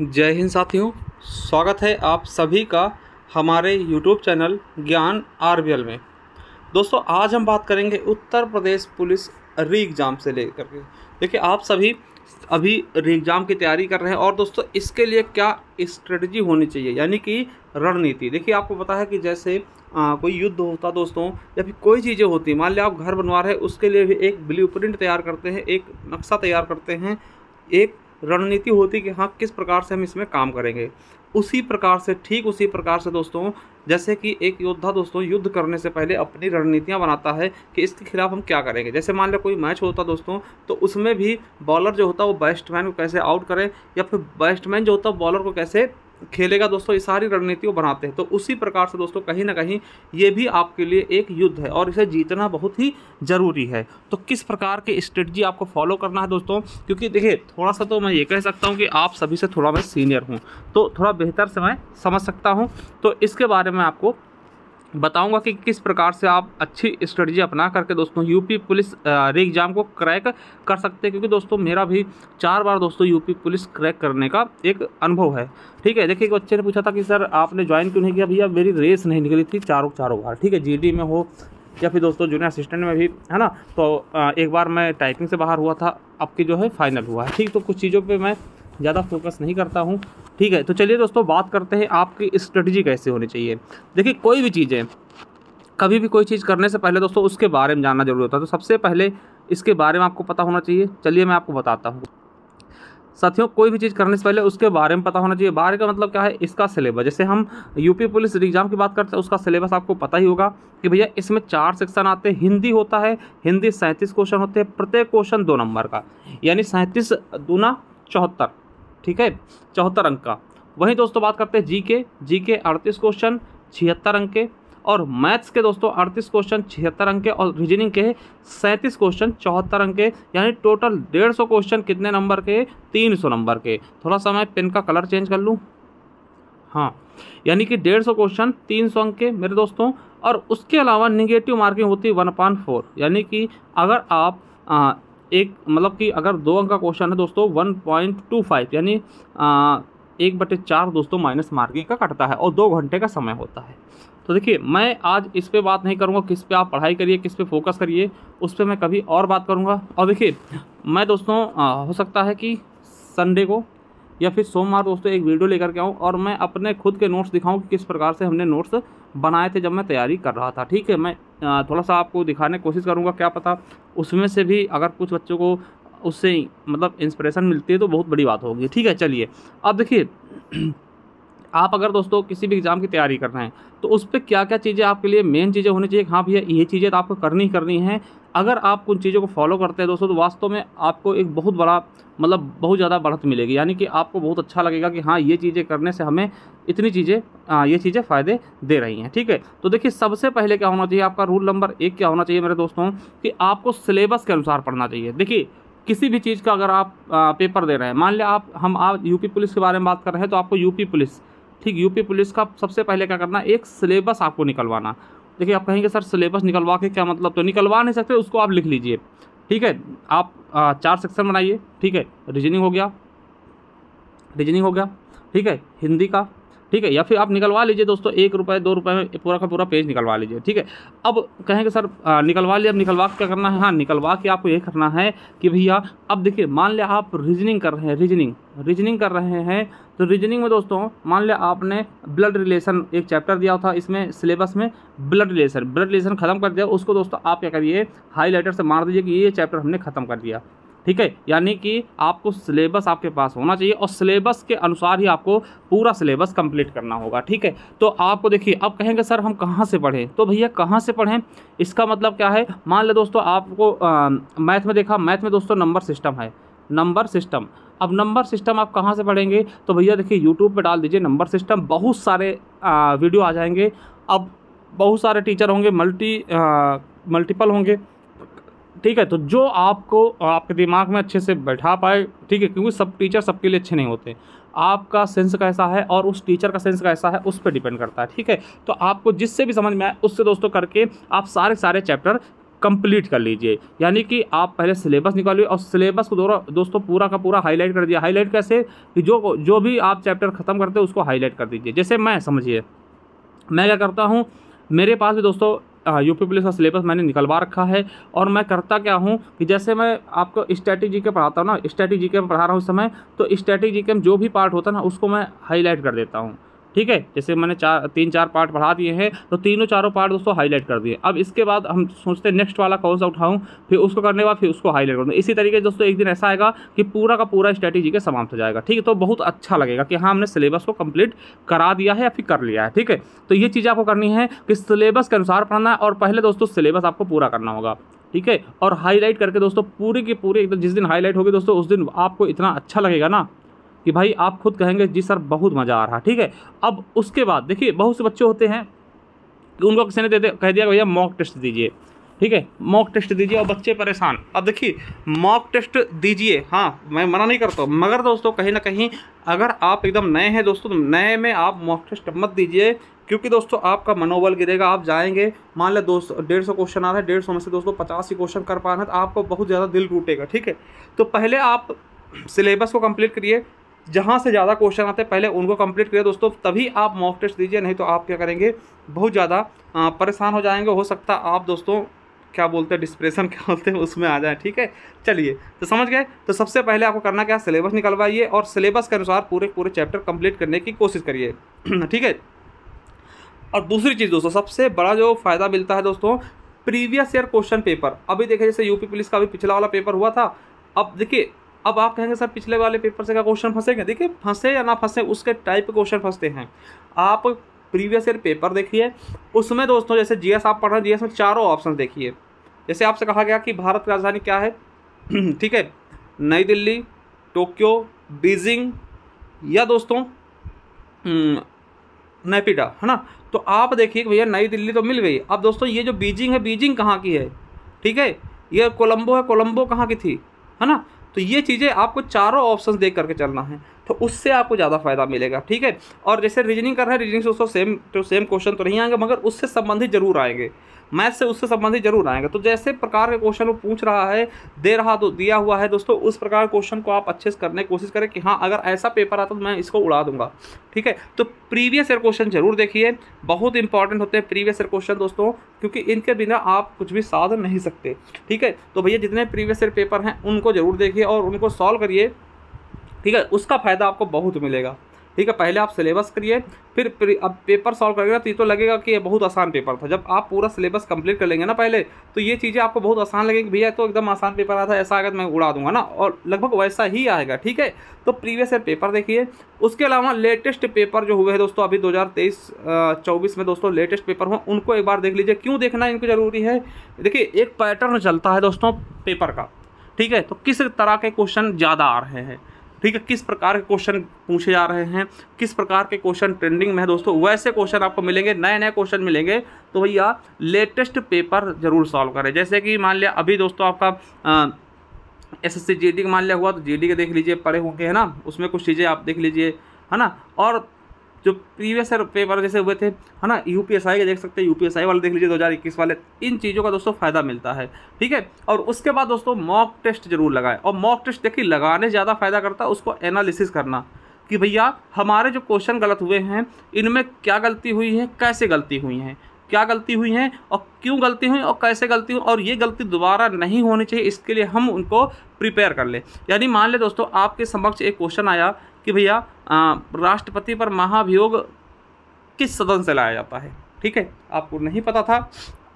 जय हिंद साथियों, स्वागत है आप सभी का हमारे YouTube चैनल ज्ञान RBL में। दोस्तों आज हम बात करेंगे Uttar Pradesh police re exam से लेकर के। देखिए आप सभी अभी री एग्ज़ाम की तैयारी कर रहे हैं और दोस्तों इसके लिए क्या स्ट्रैटेजी होनी चाहिए, यानी कि रणनीति। देखिए आपको पता है कि जैसे कोई युद्ध होता दोस्तों, या फिर कोई चीज़ें होती, मान लिया आप घर बनवा रहे हैं, उसके लिए भी एक ब्लूप्रिंट तैयार करते हैं, एक नक्शा तैयार करते हैं, एक रणनीति होती कि हाँ किस प्रकार से हम इसमें काम करेंगे। उसी प्रकार से, ठीक उसी प्रकार से दोस्तों, जैसे कि एक योद्धा दोस्तों युद्ध करने से पहले अपनी रणनीतियाँ बनाता है कि इसके खिलाफ हम क्या करेंगे। जैसे मान लो कोई मैच होता दोस्तों, तो उसमें भी बॉलर जो होता है वो बैट्समैन को कैसे आउट करें, या फिर बैट्समैन जो होता है बॉलर को कैसे खेलेगा दोस्तों, ये सारी रणनीतियों बनाते हैं। तो उसी प्रकार से दोस्तों कहीं ना कहीं ये भी आपके लिए एक युद्ध है और इसे जीतना बहुत ही ज़रूरी है। तो किस प्रकार के स्ट्रेटजी आपको फॉलो करना है दोस्तों, क्योंकि देखिए थोड़ा सा तो मैं ये कह सकता हूँ कि आप सभी से थोड़ा मैं सीनियर हूँ, तो थोड़ा बेहतर से मैं समझ सकता हूँ, तो इसके बारे में आपको बताऊंगा कि किस प्रकार से आप अच्छी स्ट्रेटजी अपना करके दोस्तों यूपी पुलिस री एग्ज़ाम को क्रैक कर सकते हैं। क्योंकि दोस्तों मेरा भी 4 बार दोस्तों यूपी पुलिस क्रैक करने का एक अनुभव है। ठीक है, देखिए एक बच्चे ने पूछा था कि सर आपने ज्वाइन क्यों नहीं किया। भैया मेरी रेस नहीं निकली थी चारों बार। ठीक है, जीडी में हो या फिर दोस्तों जूनियर असिस्टेंट में भी, है ना। तो एक बार मैं टाइपिंग से बाहर हुआ था, अब की जो है फाइनल हुआ है। ठीक, तो कुछ चीज़ों पर मैं ज़्यादा फोकस नहीं करता हूँ। ठीक है, तो चलिए दोस्तों बात करते हैं आपकी स्ट्रेटजी कैसे होनी चाहिए। देखिए कोई भी चीज़ है, कभी भी कोई चीज़ करने से पहले दोस्तों उसके बारे में जानना जरूरी होता है। तो सबसे पहले इसके बारे में आपको पता होना चाहिए। चलिए मैं आपको बताता हूँ साथियों, कोई भी चीज़ करने से पहले उसके बारे में पता होना चाहिए। बारे का मतलब क्या है, इसका सिलेबस। जैसे हम यूपी पुलिस एग्ज़ाम की बात करते हैं, उसका सिलेबस आपको पता ही होगा कि भैया इसमें 4 सेक्शन आते हैं। हिंदी होता है, हिंदी 37 क्वेश्चन होते हैं, प्रत्येक क्वेश्चन 2 नंबर का, यानी 37 दूना 74। ठीक है, 74 अंक का। वहीं दोस्तों बात करते हैं जीके 38 क्वेश्चन 76 अंक के, और मैथ्स के दोस्तों 38 क्वेश्चन 76 अंक के, और रीजनिंग के 37 क्वेश्चन 74 अंक के, यानी टोटल 150 क्वेश्चन कितने नंबर के, 300 नंबर के। थोड़ा सा मैं पेन का कलर चेंज कर लूं, हाँ, यानी कि 150 क्वेश्चन 300 अंक के मेरे दोस्तों। और उसके अलावा निगेटिव मार्किंग होती है 1/4, यानी कि अगर आप अगर 2 अंक का क्वेश्चन है दोस्तों 1.25, यानी 1/4 दोस्तों माइनस मार्किंग का कटता है, और 2 घंटे का समय होता है। तो देखिए मैं आज इस पे बात नहीं करूँगा किस पे आप पढ़ाई करिए, किस पे फोकस करिए, उस पर मैं कभी और बात करूँगा। और देखिए मैं दोस्तों हो सकता है कि संडे को या फिर सोमवार दोस्तों एक वीडियो लेकर के आऊँ और मैं अपने खुद के नोट्स दिखाऊँ कि किस प्रकार से हमने नोट्स बनाए थे जब मैं तैयारी कर रहा था। ठीक है, मैं थोड़ा सा आपको दिखाने की कोशिश करूँगा, क्या पता उसमें से भी अगर कुछ बच्चों को उससे मतलब इंस्पिरेशन मिलती है तो बहुत बड़ी बात होगी। ठीक है, चलिए अब देखिए आप अगर दोस्तों किसी भी एग्ज़ाम की तैयारी कर रहे हैं तो उस पर क्या क्या चीज़ें आपके लिए मेन चीज़ें होनी चाहिए। हाँ भैया ये चीज़ें तो आपको करनी ही करनी है। अगर आप उन चीज़ों को फॉलो करते हैं दोस्तों तो वास्तव में आपको एक बहुत बड़ा मतलब बहुत ज़्यादा बढ़त मिलेगी, यानी कि आपको बहुत अच्छा लगेगा कि हाँ ये चीज़ें करने से हमें इतनी चीज़ें फ़ायदे दे रही हैं। ठीक है, तो देखिए सबसे पहले क्या होना चाहिए, आपका रूल नंबर 1 क्या होना चाहिए मेरे दोस्तों, कि आपको सिलेबस के अनुसार पढ़ना चाहिए। देखिए किसी भी चीज़ का अगर आप पेपर दे रहे हैं, मान लिया आप यूपी पुलिस के बारे में बात कर रहे हैं, तो आपको यूपी पुलिस, ठीक, यूपी पुलिस का सबसे पहले क्या करना, एक सिलेबस आपको निकलवाना। देखिए आप कहेंगे सर सिलेबस निकलवा के क्या मतलब, तो निकलवा नहीं सकते, उसको आप लिख लीजिए। ठीक है, आप 4 सेक्शन बनाइए। ठीक है, रीजनिंग हो गया, ठीक है, हिंदी का, ठीक है, या फिर आप निकलवा लीजिए दोस्तों 1 रुपये 2 रुपये में पूरा का पूरा पेज निकलवा लीजिए। ठीक है, अब कहेंगे सर निकलवा लिया, अब निकलवा के क्या करना है। हाँ, निकलवा के आपको ये करना है कि भैया अब देखिए मान लिया आप रीजनिंग कर रहे हैं, तो रीजनिंग में दोस्तों मान लिया आपने ब्लड रिलेशन एक चैप्टर दिया था इसमें सिलेबस में, ब्लड रिलेशन ख़त्म कर दिया, उसको दोस्तों आप क्या करिए हाईलाइटर से मार दीजिए कि ये चैप्टर हमने ख़त्म कर दिया। ठीक है, यानी कि आपको सिलेबस आपके पास होना चाहिए और सिलेबस के अनुसार ही आपको पूरा सिलेबस कंप्लीट करना होगा। ठीक है, तो आपको देखिए अब कहेंगे सर हम कहाँ से पढ़ें, तो भैया कहाँ से पढ़ें इसका मतलब क्या है। मान लो दोस्तों आपको मैथ में देखा, मैथ में दोस्तों नंबर सिस्टम है। अब नंबर सिस्टम आप कहाँ से पढ़ेंगे, तो भैया देखिए यूट्यूब पर डाल दीजिए नंबर सिस्टम, बहुत सारे वीडियो आ जाएंगे। अब बहुत सारे टीचर होंगे, मल्टीपल होंगे। ठीक है, तो जो आपको आपके दिमाग में अच्छे से बैठा पाए, ठीक है, क्योंकि सब टीचर सबके लिए अच्छे नहीं होते, आपका सेंस कैसा है और उस टीचर का सेंस कैसा है उस पर डिपेंड करता है। ठीक है, तो आपको जिससे भी समझ में आए उससे दोस्तों करके आप सारे चैप्टर कंप्लीट कर लीजिए। यानी कि आप पहले सिलेबस निकालिए और सिलेबस को दोस्तों पूरा का पूरा हाईलाइट कर दीजिए। हाईलाइट कैसे कि जो भी आप चैप्टर ख़त्म करते हो उसको हाईलाइट कर दीजिए। जैसे मैं समझिए मैं क्या करता हूँ, मेरे पास भी दोस्तों यूपी पुलिस का सिलेबस मैंने निकलवा रखा है और मैं करता क्या हूँ कि जैसे मैं आपको स्ट्रैटेजी के पढ़ाता हूँ ना, स्ट्रैटेजी के पढ़ा रहा हूँ इस समय, तो स्ट्रैटेजी के जो भी पार्ट होता है ना उसको मैं हाईलाइट कर देता हूँ। ठीक है, जैसे मैंने तीन चार पार्ट पढ़ा दिए हैं तो तीनों चारों पार्ट दोस्तों हाईलाइट कर दिए। अब इसके बाद हम सोचते हैं नेक्स्ट वाला कौन सा उठाऊं, फिर उसको करने के बाद फिर उसको हाईलाइट कर दूँ। इसी तरीके से दोस्तों एक दिन ऐसा आएगा कि पूरा का पूरा स्ट्रैटेजी के समाप्त हो जाएगा। ठीक है, तो बहुत अच्छा लगेगा कि हाँ हमने सिलेबस को कंप्लीट करा दिया है या फिर कर लिया है। ठीक है, तो ये चीज़ आपको करनी है कि सिलेबस के अनुसार पढ़ना है और पहले दोस्तों सिलेबस आपको पूरा करना होगा। ठीक है, और हाईलाइट करके दोस्तों पूरी की पूरी एकदम, जिस दिन हाईलाइट होगी दोस्तों उस दिन आपको इतना अच्छा लगेगा ना कि भाई आप खुद कहेंगे जी सर बहुत मज़ा आ रहा। ठीक है, अब उसके बाद देखिए बहुत से बच्चे होते हैं कि उनको किसी ने कह दिया भैया मॉक टेस्ट दीजिए। ठीक है, मॉक टेस्ट दीजिए और बच्चे परेशान। अब देखिए मॉक टेस्ट दीजिए, हाँ मैं मना नहीं करता, मगर दोस्तों कहीं ना कहीं अगर आप एकदम नए हैं दोस्तों, नए में आप मॉक टेस्ट मत दीजिए, क्योंकि दोस्तों आपका मनोबल गिरेगा। आप जाएंगे मान लो 200-150 क्वेश्चन आ रहा है, 150 में से दोस्तों 50 ही क्वेश्चन कर पाना है तो आपको बहुत ज़्यादा दिल टूटेगा। ठीक है, तो पहले आप सिलेबस को कंप्लीट करिए, जहाँ से ज़्यादा क्वेश्चन आते हैं पहले उनको कंप्लीट करिए दोस्तों, तभी आप मॉक टेस्ट दीजिए। नहीं तो आप क्या करेंगे, बहुत ज़्यादा परेशान हो जाएंगे, हो सकता है आप दोस्तों क्या बोलते हैं डिस्प्रेशन क्या बोलते हैं उसमें आ जाए। ठीक है, चलिए तो समझ गए। तो सबसे पहले आपको करना क्या, सिलेबस निकलवाइए और सिलेबस के अनुसार पूरे चैप्टर कंप्लीट करने की कोशिश करिए। ठीक है, और दूसरी चीज़ दोस्तों सबसे बड़ा जो फ़ायदा मिलता है दोस्तों, प्रीवियस ईयर क्वेश्चन पेपर। अभी देखिए जैसे यूपी पुलिस का अभी पिछला वाला पेपर हुआ था, अब देखिए अब आप कहेंगे सर पिछले वाले पेपर से क्या क्वेश्चन फंसेंगे, देखिए फंसे या ना फंसे उसके टाइप के क्वेश्चन फंसते हैं। आप प्रीवियस ईयर पेपर देखिए, उसमें दोस्तों जैसे जीएस आप पढ़ रहे हैं, जीएस में चारों ऑप्शन देखिए। जैसे आपसे कहा गया कि भारत की राजधानी क्या है, ठीक है, नई दिल्ली, टोक्यो, बीजिंग या दोस्तों नेपिडा, है ना। तो आप देखिए भैया नई दिल्ली तो मिल गई, अब दोस्तों ये जो बीजिंग है, बीजिंग कहाँ की है, ठीक है, ये कोलम्बो है, कोलम्बो कहाँ की थी, है ना। तो ये चीज़ें आपको चारों ऑप्शंस देख करके चलना है, तो उससे आपको ज़्यादा फायदा मिलेगा। ठीक है, और जैसे रीजनिंग कर रहे हैं, रीजनिंग से उसको सेम क्वेश्चन तो नहीं आएंगे, मगर उससे संबंधित जरूर आएंगे, मैथ्स से उससे संबंधित जरूर आएंगे। तो जैसे प्रकार के क्वेश्चन वो पूछ रहा है, दिया हुआ है दोस्तों, उस प्रकार के क्वेश्चन को आप अच्छे से करने की कोशिश करें कि हाँ अगर ऐसा पेपर आता तो मैं इसको उड़ा दूंगा। ठीक है, तो प्रीवियस ईयर क्वेश्चन जरूर देखिए, बहुत इंपॉर्टेंट होते हैं प्रीवियस ईयर क्वेश्चन दोस्तों, क्योंकि इनके बिना आप कुछ भी साध नहीं सकते। ठीक है, तो भैया जितने प्रीवियस ईयर पेपर हैं उनको जरूर देखिए और उनको सॉल्व करिए। ठीक है, उसका फ़ायदा आपको बहुत मिलेगा। ठीक है, पहले आप सिलेबस करिए, फिर अब पेपर सॉल्व करेंगे तो ये तो लगेगा कि ये बहुत आसान पेपर था। जब आप पूरा सिलेबस कंप्लीट कर लेंगे ना पहले, तो ये चीज़ें आपको बहुत आसान लगेंगी, भैया तो एकदम आसान पेपर आया था, ऐसा आएगा तो मैं उड़ा दूंगा ना, और लगभग वैसा ही आएगा। ठीक है, तो प्रीवियस ईयर पेपर देखिए। उसके अलावा लेटेस्ट पेपर जो हुए हैं दोस्तों, अभी 2023-24 में दोस्तों लेटेस्ट पेपर हुए, उनको एक बार देख लीजिए। क्यों देखना इनको ज़रूरी है, देखिए एक पैटर्न चलता है दोस्तों पेपर का। ठीक है, तो किस तरह के क्वेश्चन ज़्यादा आ रहे हैं, ठीक है, किस प्रकार के क्वेश्चन पूछे जा रहे हैं, किस प्रकार के क्वेश्चन ट्रेंडिंग में है दोस्तों, वैसे क्वेश्चन आपको मिलेंगे, नए नए क्वेश्चन मिलेंगे। तो भैया लेटेस्ट पेपर जरूर सॉल्व करें। जैसे कि मान लिया अभी दोस्तों आपका एसएससी जीडी का मान लिया हुआ, तो जीडी के देख लीजिए, पढ़े होंगे, है ना, उसमें कुछ चीज़ें आप देख लीजिए, है ना। और जो प्रीवियस पेपर जैसे हुए थे, है ना, यूपीएसआई के देख सकते हैं, यूपीएसआई वाले देख लीजिए 2021 वाले, इन चीज़ों का दोस्तों फ़ायदा मिलता है। ठीक है, और उसके बाद दोस्तों मॉक टेस्ट जरूर लगाएं, और मॉक टेस्ट देखिए लगाने ज़्यादा फायदा करता है, उसको एनालिसिस करना कि भैया हमारे जो क्वेश्चन गलत हुए हैं इनमें क्या गलती हुई है, कैसे गलती हुई हैं, क्या गलती हुई हैं और क्यों गलती हुई और कैसे गलती हुई, और ये गलती दोबारा नहीं होनी चाहिए, इसके लिए हम उनको प्रिपेयर कर लें। यानी मान लें दोस्तों आपके समक्ष एक क्वेश्चन आया कि भैया राष्ट्रपति पर महाभियोग किस सदन से लाया जाता है। ठीक है, आपको नहीं पता था,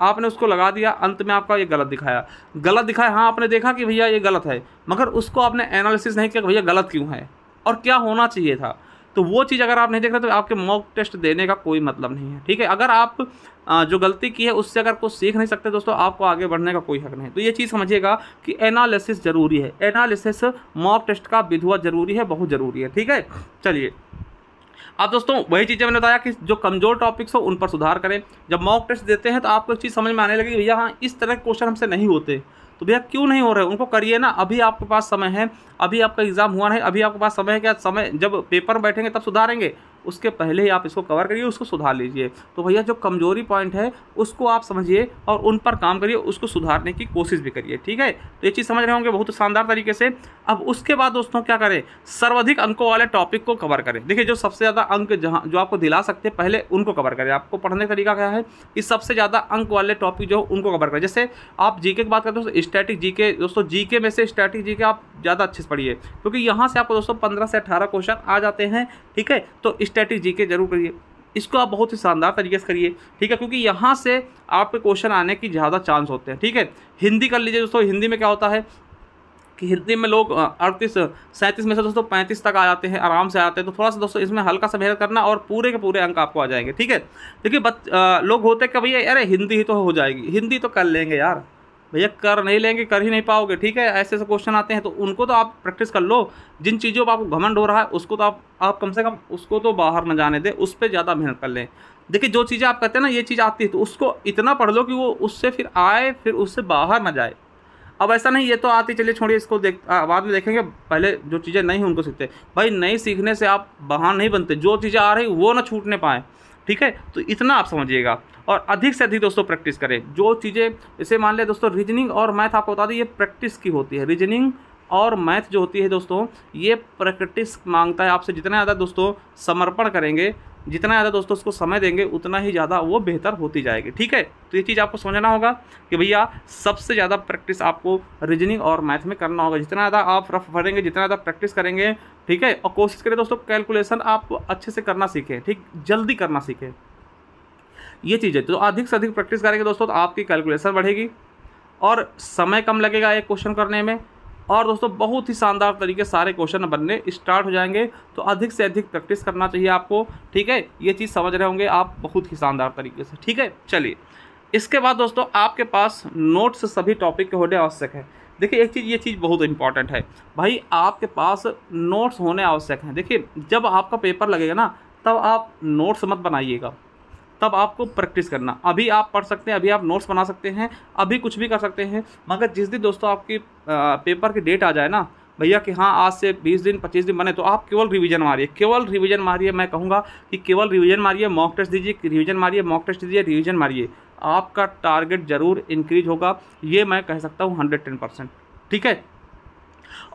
आपने उसको लगा दिया, अंत में आपका ये गलत दिखाया। हाँ आपने देखा कि भैया ये गलत है, मगर उसको आपने एनालिसिस नहीं किया कि भैया गलत क्यों है और क्या होना चाहिए था। तो वो चीज़ अगर आप नहीं देख रहे तो आपके मॉक टेस्ट देने का कोई मतलब नहीं है। ठीक है, अगर आप जो गलती की है उससे अगर कुछ सीख नहीं सकते दोस्तों, आपको आगे बढ़ने का कोई हक नहीं है। तो ये चीज़ समझिएगा कि एनालिसिस ज़रूरी है, एनालिसिस मॉक टेस्ट का विधवा ज़रूरी है, बहुत ज़रूरी है। ठीक है, चलिए आप दोस्तों वही चीज़ें मैंने बताया कि जो कमज़ोर टॉपिक्स हो उन पर सुधार करें। जब मॉक टेस्ट देते हैं तो आपको एक चीज़ समझ में आने लगी भैया हाँ इस तरह के क्वेश्चन हमसे नहीं होते, तो भैया क्यों नहीं हो रहे, उनको करिए ना। अभी आपके पास समय है, अभी आपका एग्ज़ाम हुआ नहीं, अभी आपके पास समय है, क्या समय जब पेपर बैठेंगे तब सुधारेंगे, उसके पहले ही आप इसको कवर करिए, उसको सुधार लीजिए। तो भैया जो कमजोरी पॉइंट है उसको आप समझिए और उन पर काम करिए, उसको सुधारने की कोशिश भी करिए, ठीक है। तो ये चीज़ समझ रहे होंगे बहुत शानदार तरीके से। अब उसके बाद दोस्तों क्या करें, सर्वाधिक अंकों वाले टॉपिक को कवर करें। देखिए जो सबसे ज़्यादा अंक जहाँ जो आपको दिला सकते हैं पहले उनको कवर करें। आपको पढ़ने का तरीका क्या है कि सबसे ज़्यादा अंक वाले टॉपिक जो उनको कवर करें। जैसे आप जीके की बात करते हो, स्टैटिक जीके दोस्तों, जीके में से स्टैटिक जीके आप ज़्यादा अच्छे से पढ़िए, क्योंकि यहाँ से आपको दोस्तों 15 से 18 क्वेश्चन आ जाते हैं, ठीक है। तो स्टैटिक जीके जरूर करिए, इसको आप बहुत ही शानदार तरीके से करिए, ठीक है, क्योंकि यहाँ से आपके क्वेश्चन आने की ज़्यादा चांस होते हैं, ठीक है। हिंदी कर लीजिए दोस्तों, हिंदी में क्या होता है कि हिंदी में लोग 38-37 में से दोस्तों 35 तक आ जाते हैं, आराम से आते हैं। तो थोड़ा सा दोस्तों इसमें हल्का सा मेहनत करना और पूरे के पूरे अंक आपको आ जाएंगे, ठीक है। देखिए लोग होते हैं कि भैया अरे हिंदी ही तो हो जाएगी, हिंदी तो कर लेंगे, यार भैया कर नहीं लेंगे, कर ही नहीं पाओगे, ठीक है। ऐसे ऐसे क्वेश्चन आते हैं, तो उनको तो आप प्रैक्टिस कर लो। जिन चीज़ों पर आपको घमंड हो रहा है उसको तो आप कम से कम उसको तो बाहर न जाने दें, उस पर ज़्यादा मेहनत कर लें। देखिए जो चीज़ें आप कहते हैं ना ये चीज़ आती है, तो उसको इतना पढ़ लो कि वो उससे फिर आए, फिर उससे बाहर ना जाए। अब ऐसा नहीं ये तो आती, चलिए छोड़िए इसको, बाद में देखेंगे, पहले जो चीज़ें नहीं उनको सीखते। भाई नहीं सीखने से आप बहाना नहीं बनते, जो चीज़ें आ रही वो ना छूटने पाएँ, ठीक है। तो इतना आप समझिएगा और अधिक से अधिक दोस्तों प्रैक्टिस करें। जो चीज़ें जैसे मान लें दोस्तों रीजनिंग और मैथ, आपको बता दें ये प्रैक्टिस की होती है। रीजनिंग और मैथ जो होती है दोस्तों ये प्रैक्टिस मांगता है आपसे। जितना ज़्यादा दोस्तों समर्पण करेंगे, जितना ज़्यादा दोस्तों उसको समय देंगे, उतना ही ज़्यादा वो बेहतर होती जाएगी, ठीक है। तो ये चीज़ आपको समझना होगा कि भैया सबसे ज़्यादा प्रैक्टिस आपको रीजनिंग और मैथ में करना होगा। जितना ज़्यादा आप रफ भरेंगे, जितना ज़्यादा प्रैक्टिस करेंगे, ठीक है। और कोशिश करें दोस्तों कैलकुलेशन आप अच्छे से करना सीखें, ठीक, जल्दी करना सीखें, ये चीज़ें। तो अधिक से अधिक प्रैक्टिस करेंगे दोस्तों तो आपकी कैलकुलेशन बढ़ेगी और समय कम लगेगा एक क्वेश्चन करने में, और दोस्तों बहुत ही शानदार तरीके सारे क्वेश्चन बनने स्टार्ट हो जाएंगे। तो अधिक से अधिक प्रैक्टिस करना चाहिए आपको, ठीक है। ये चीज़ समझ रहे होंगे आप बहुत ही शानदार तरीके से, ठीक है। चलिए इसके बाद दोस्तों आपके पास नोट्स सभी टॉपिक के होने आवश्यक है। देखिए एक चीज़, ये चीज़ बहुत इंपॉर्टेंट है भाई, आपके पास नोट्स होने आवश्यक हैं। देखिए जब आपका पेपर लगेगा ना तब आप नोट्स मत बनाइएगा, तब आपको प्रैक्टिस करना। अभी आप पढ़ सकते हैं, अभी आप नोट्स बना सकते हैं, अभी कुछ भी कर सकते हैं, मगर जिस दिन दोस्तों आपकी पेपर की डेट आ जाए ना भैया कि हाँ आज से 20 दिन 25 दिन बने, तो आप केवल रिवीजन मारिए, केवल रिवीजन मारिए। मैं कहूँगा कि केवल रिवीजन मारिए, मॉक टेस्ट दीजिए, रिवीजन मारिए, मॉक टेस्ट दीजिए, रिवीजन मारिए। आपका टारगेट ज़रूर इंक्रीज होगा, ये मैं कह सकता हूँ 110%, ठीक है।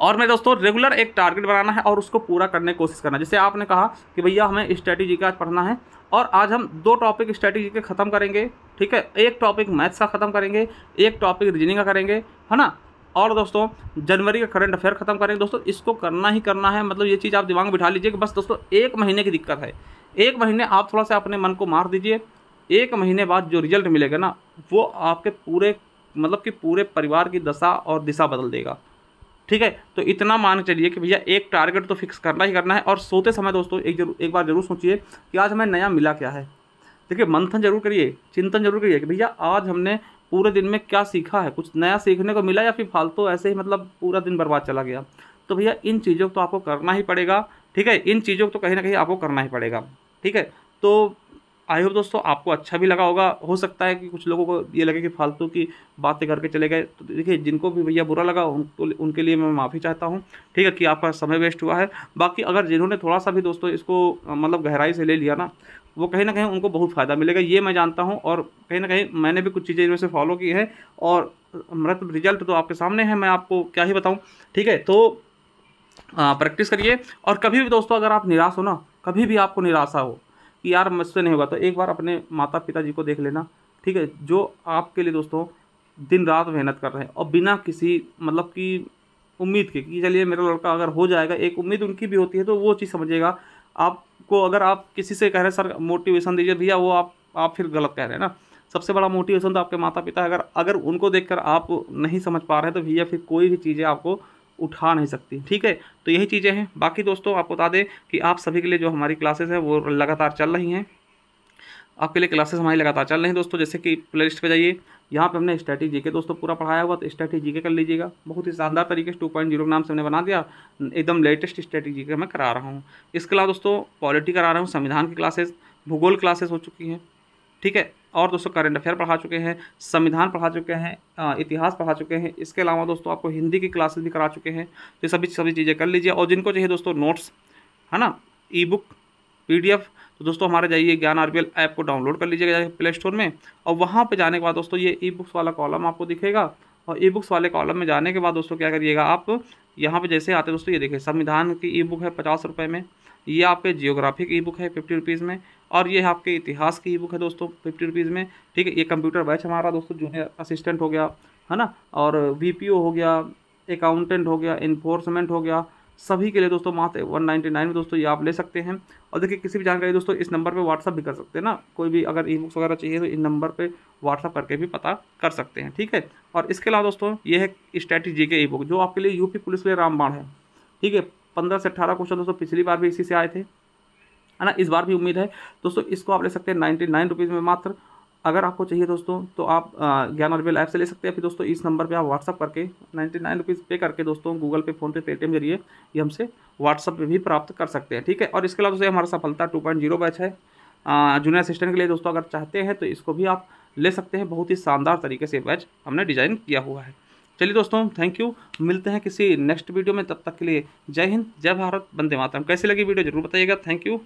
और मैं दोस्तों रेगुलर एक टारगेट बनाना है और उसको पूरा करने की कोशिश करना। जैसे आपने कहा कि भैया हमें स्ट्रैटेजी का आज पढ़ना है, और आज हम 2 टॉपिक स्ट्रैटेजी के ख़त्म करेंगे, ठीक है। एक टॉपिक मैथ्स का ख़त्म करेंगे, एक टॉपिक रीजनिंग का करेंगे, है ना। और दोस्तों जनवरी का करंट अफेयर ख़त्म करेंगे। दोस्तों इसको करना ही करना है, मतलब ये चीज़ आप दिमाग में बिठा लीजिए कि बस दोस्तों एक महीने की दिक्कत है। एक महीने आप थोड़ा सा अपने मन को मार दीजिए, एक महीने बाद जो रिजल्ट मिलेगा ना वो आपके पूरे मतलब कि पूरे परिवार की दशा और दिशा बदल देगा, ठीक है। तो इतना मान चलिए कि भैया एक टारगेट तो फिक्स करना ही करना है। और सोते समय दोस्तों एक बार ज़रूर सोचिए कि आज हमें नया मिला क्या है। देखिए मंथन जरूर करिए, चिंतन जरूर करिए कि भैया आज हमने पूरे दिन में क्या सीखा है, कुछ नया सीखने को मिला या फिर फालतू ऐसे ही मतलब पूरा दिन बर्बाद चला गया। तो भैया इन चीज़ों को तो आपको करना ही पड़ेगा, ठीक है। इन चीज़ों को तो कहीं ना कहीं आपको करना ही पड़ेगा, ठीक है। तो आई होप दोस्तों आपको अच्छा भी लगा होगा। हो सकता है कि कुछ लोगों को ये लगे कि फालतू की बातें करके चले गए, तो देखिए जिनको भी भैया बुरा लगा उनके लिए मैं माफ़ी चाहता हूँ, ठीक है, कि आपका समय वेस्ट हुआ है। बाकी अगर जिन्होंने थोड़ा सा भी दोस्तों इसको मतलब गहराई से ले लिया ना वो कहीं ना कहीं उनको बहुत फ़ायदा मिलेगा, ये मैं जानता हूँ। और कहीं ना कहीं मैंने भी कुछ चीज़ें इनमें से फॉलो की हैं और मतलब रिजल्ट तो आपके सामने है, मैं आपको क्या ही बताऊँ, ठीक है। तो प्रैक्टिस करिए, और कभी भी दोस्तों अगर आप निराश हो ना, कभी भी आपको निराशा हो कि यार मुझसे नहीं होगा, तो एक बार अपने माता पिताजी को देख लेना, ठीक है, जो आपके लिए दोस्तों दिन रात मेहनत कर रहे हैं और बिना किसी मतलब कि उम्मीद के कि चलिए मेरा लड़का अगर हो जाएगा, एक उम्मीद उनकी भी होती है। तो वो चीज़ समझिएगा। आपको अगर आप किसी से कह रहे हैं सर मोटिवेशन दीजिए भैया, वो आप फिर गलत कह रहे हैं ना। सबसे बड़ा मोटिवेशन तो आपके माता पिता है। अगर उनको देख कर आप नहीं समझ पा रहे हैं तो भैया फिर कोई भी चीज़ें आपको उठा नहीं सकती, ठीक है। तो यही चीज़ें हैं। बाकी दोस्तों आपको बता दें कि आप सभी के लिए जो हमारी क्लासेस हैं वो लगातार चल रही हैं, आपके लिए क्लासेस हमारी लगातार चल रही हैं दोस्तों। जैसे कि प्लेलिस्ट पे जाइए, यहाँ पे हमने स्ट्रैटेजी जीके दोस्तों पूरा पढ़ाया हुआ, तो स्ट्रैटेजी जीके कर लीजिएगा। बहुत ही शानदार तरीके से 2.0 के नाम से हमने बना दिया, एकदम लेटेस्ट स्ट्रैटेजी जीके मैं करा रहा हूँ। इसके अलावा दोस्तों पॉलिटी करा रहा हूँ, संविधान की क्लासेस, भूगोल क्लासेस हो चुकी हैं, ठीक है। और दोस्तों करंट अफेयर पढ़ा चुके हैं, संविधान पढ़ा चुके हैं, इतिहास पढ़ा चुके हैं। इसके अलावा दोस्तों आपको हिंदी की क्लासेस भी करा चुके हैं। तो सभी चीज़ें कर लीजिए। और जिनको चाहिए दोस्तों नोट्स, है ना, ई बुक PDF, तो दोस्तों हमारे जाइए ज्ञान RBL ऐप को डाउनलोड कर लीजिएगा जाइए प्ले स्टोर में, और वहाँ पे जाने के बाद दोस्तों ये e-books वाला कॉलम आपको दिखेगा, और e-books वाले कॉलम में जाने के बाद दोस्तों क्या करिएगा आप यहाँ पे जैसे आते दोस्तों ये देखिए संविधान की e-book है 50 रुपये में, ये आपके जियोग्राफी की e-book है 50 रुपीज़ में, और ये आपके इतिहास की e-book है दोस्तों 50 रुपीज़ में, ठीक है। ये कंप्यूटर बैच हमारा दोस्तों जूनियर असिस्टेंट हो गया है ना, और VPO हो गया, अकाउंटेंट हो गया, इन्फोर्समेंट हो गया, सभी के लिए दोस्तों मात्र 199 में दोस्तों ये आप ले सकते हैं। और देखिए किसी भी जानकारी दोस्तों इस नंबर पे व्हाट्सअप भी कर सकते हैं ना, कोई भी अगर ई बुक्स वगैरह चाहिए तो इन नंबर पे व्हाट्सअप करके भी पता कर सकते हैं, ठीक है। और इसके अलावा दोस्तों ये है स्ट्रैटेजी के ई बुक जो आपके लिए UP पुलिस के लिए रामबाण है, ठीक है। 15 से 18 क्वेश्चन दोस्तों पिछली बार भी इसी से आए थे है ना, इस बार भी उम्मीद है दोस्तों इसको आप ले सकते हैं 99 रुपीज़ में मात्र। अगर आपको चाहिए दोस्तों तो आप ज्ञान आर बी एल ऐप से ले सकते हैं, फिर दोस्तों इस नंबर पे आप व्हाट्सअप करके 99 रुपीज़ पे करके दोस्तों गूगल पे, फोन पे, पेटीएम जरिए ये हमसे व्हाट्सअप पे भी प्राप्त कर सकते हैं, ठीक है। और इसके अलावा दोस्तों हमारा सफलता 2.0 बैच है जूनियर असिस्टेंट के लिए दोस्तों, अगर चाहते हैं तो इसको भी आप ले सकते हैं। बहुत ही शानदार तरीके से बैच हमने डिज़ाइन किया हुआ है। चलिए दोस्तों थैंक यू, मिलते हैं किसी नेक्स्ट वीडियो में, तब तक के लिए जय हिंद, जय भारत, वंदे मातरम। कैसी लगी वीडियो जरूर बताइएगा। Thank you.